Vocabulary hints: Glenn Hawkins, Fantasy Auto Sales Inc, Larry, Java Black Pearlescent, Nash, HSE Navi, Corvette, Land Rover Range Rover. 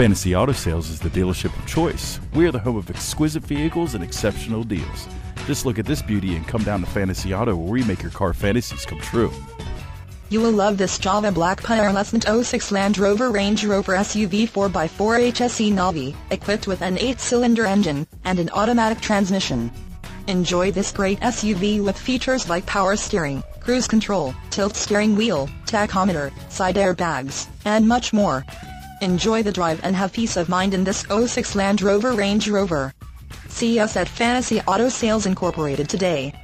Fantasy Auto Sales is the dealership of choice. We are the home of exquisite vehicles and exceptional deals. Just look at this beauty and come down to Fantasy Auto, where we make your car fantasies come true. You will love this Java Black Pearlescent 06 Land Rover Range Rover SUV 4x4 HSE Navi, equipped with an 8-cylinder engine and an automatic transmission. Enjoy this great SUV with features like power steering, cruise control, tilt steering wheel, tachometer, side airbags, and much more. Enjoy the drive and have peace of mind in this 06 Land Rover Range Rover. See us at Fantasy Auto Sales Incorporated today.